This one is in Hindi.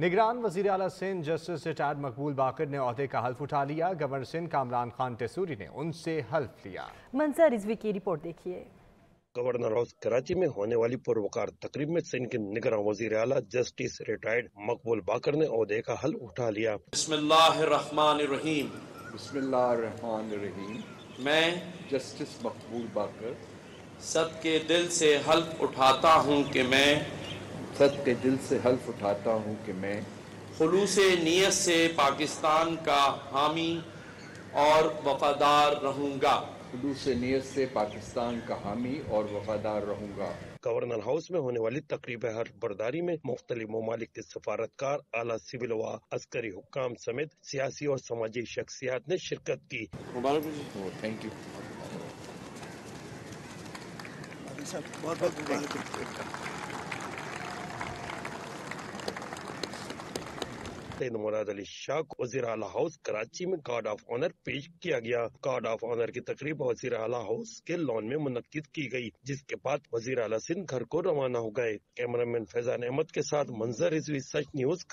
निगरान वज़ीर आला सिंध जस्टिस रिटायर्ड मकबूल बाकिर ने ओहदे का हल्फ उठा लिया। गवर्नर सिंध कामरान खान टेसूरी ने उनसे हल्फ लिया। मंजर रिजवी की रिपोर्ट देखिए। गवर्नर हाउस कराची में होने वाली पुरवकार तकरीब में सिंध के निगरान वज़ीर आला जस्टिस रिटायर्ड मकबूल बाकिर ने ओहदे का हल्फ उठा लिया। बिस्मिल्लाहिर्रहमानिर्रहीम। बिस्मिल्लाहिर्रहमानिर्रहीम। मैं जस्टिस मकबूल बाकिर सबके दिल से हल्फ उठाता हूँ कि मैं खुलूसे नियत से पाकिस्तान का हामी और वफादार रहूँगा। गवर्नर हाउस में होने वाली तकरीब हल्फ बर्दारी में मुख्तलिफ ममालिक के सफारतकार, आला सिविल व अस्करी हुक्काम समेत सियासी और समाजी शख्सियात ने शिरकत की। Thank you. मुराद अली शाह को वज़ीर आला हाउस कराची में गार्ड ऑफ ऑनर पेश किया गया। गार्ड ऑफ ऑनर की तकरीब वज़ीर आला हाउस के लॉन में मुनक्किद की गई, जिसके बाद वज़ीर आला सिंध घर को रवाना हो गए। कैमरामैन फैजान अहमद के साथ मंजर रिजवी, सच न्यूज़।